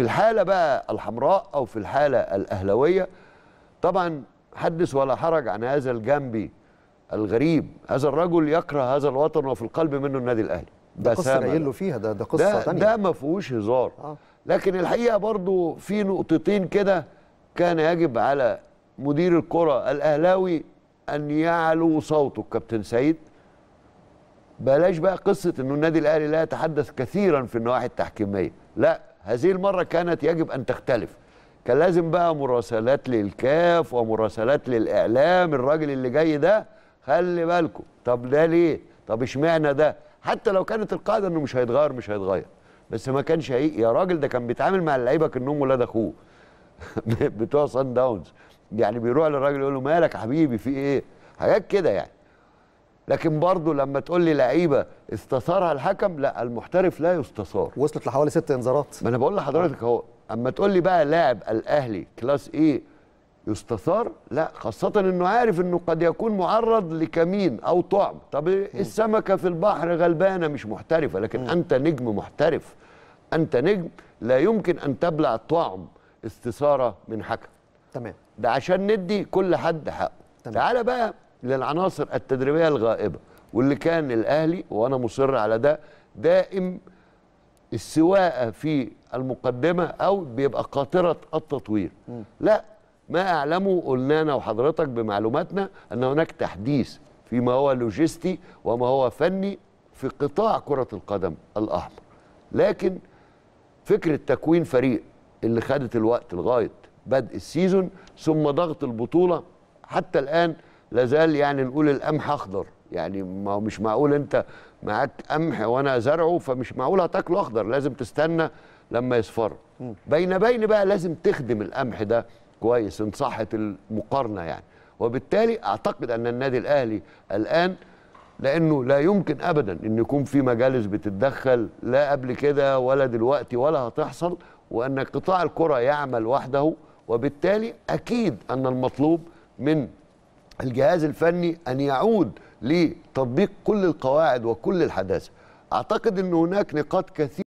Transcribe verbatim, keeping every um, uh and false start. في الحالة بقى الحمراء أو في الحالة الأهلوية طبعا حدث ولا حرج عن هذا الجنبي الغريب. هذا الرجل يكره هذا الوطن وفي القلب منه النادي الأهلي. ده قصة قايل له فيها، ده ده قصة ثانية، ده ما فيهوش هزار. آه. لكن الحقيقة برضو في نقطتين كده كان يجب على مدير الكرة الأهلاوي أن يعلو صوته. كابتن سيد، بلاش بقى قصة أنه النادي الأهلي لا يتحدث كثيرا في النواحي التحكيمية، لا، هذه المرة كانت يجب أن تختلف. كان لازم بقى مراسلات للكاف ومراسلات للإعلام، الراجل اللي جاي ده خلي بالكم، طب ده ليه؟ طب اشمعنى ده؟ حتى لو كانت القاعدة أنه مش هيتغير مش هيتغير، بس ما كانش هي... يا راجل ده كان بيتعامل مع اللعيبة كأنهم ولاد أخوه بتوع صن داونز، يعني بيروح للراجل يقول له مالك يا حبيبي في إيه؟ حاجات كده يعني. لكن برضه لما تقول لي لعيبه استثارها الحكم، لا، المحترف لا يستثار. وصلت لحوالي ست انذارات. ما انا بقول لحضرتك اهو، اما تقول لي بقى لاعب الاهلي كلاس ايه يستثار؟ لا، خاصه انه عارف انه قد يكون معرض لكمين او طعم. طب السمكه في البحر غلبانه مش محترفه، لكن انت نجم محترف، انت نجم لا يمكن ان تبلع طعم استثاره من حكم. تمام، ده عشان ندي كل حد حقه. تعالى بقى للعناصر التدريبية الغائبة، واللي كان الأهلي، وأنا مصر على ده دائم، السواقة في المقدمة أو بيبقى قاطرة التطوير. م. لا، ما أعلمه قلنا أنا وحضرتك بمعلوماتنا أن هناك تحديث فيما هو لوجستي وما هو فني في قطاع كرة القدم الأحمر، لكن فكرة تكوين فريق اللي خدت الوقت لغاية بدء السيزون ثم ضغط البطولة حتى الآن لازال يعني نقول القمح اخضر، يعني ما هو مش معقول انت معاك قمح وانا زرعه فمش معقول هتاكله اخضر، لازم تستنى لما يصفر. بين بين بقى لازم تخدم القمح ده كويس ان صحت المقارنه يعني. وبالتالي اعتقد ان النادي الاهلي الان، لانه لا يمكن ابدا ان يكون في مجالس بتتدخل لا قبل كده ولا دلوقتي ولا هتحصل، وان قطاع الكره يعمل وحده، وبالتالي اكيد ان المطلوب من الجهاز الفني أن يعود لتطبيق كل القواعد وكل الحداثة. أعتقد أن هناك نقاط كثيرة